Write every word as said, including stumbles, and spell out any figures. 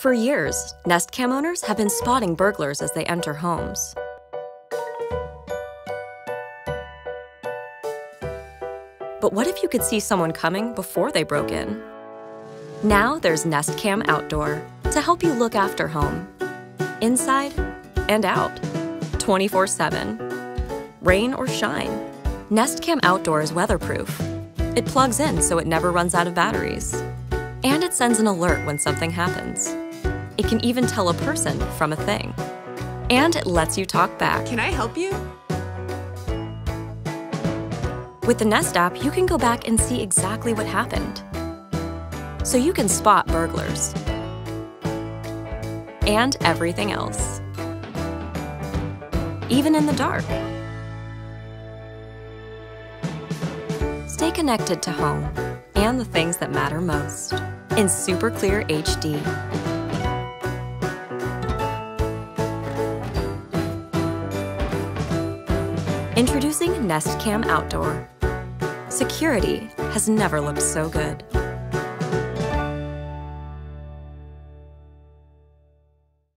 For years, Nest Cam owners have been spotting burglars as they enter homes. But what if you could see someone coming before they broke in? Now there's Nest Cam Outdoor to help you look after home. Inside and out, twenty-four seven. Rain or shine, Nest Cam Outdoor is weatherproof. It plugs in so it never runs out of batteries. And it sends an alert when something happens. It can even tell a person from a thing. And it lets you talk back. Can I help you? With the Nest app, you can go back and see exactly what happened, so you can spot burglars and everything else, even in the dark. Stay connected to home and the things that matter most in super clear H D. Introducing Nest Cam Outdoor. Security has never looked so good.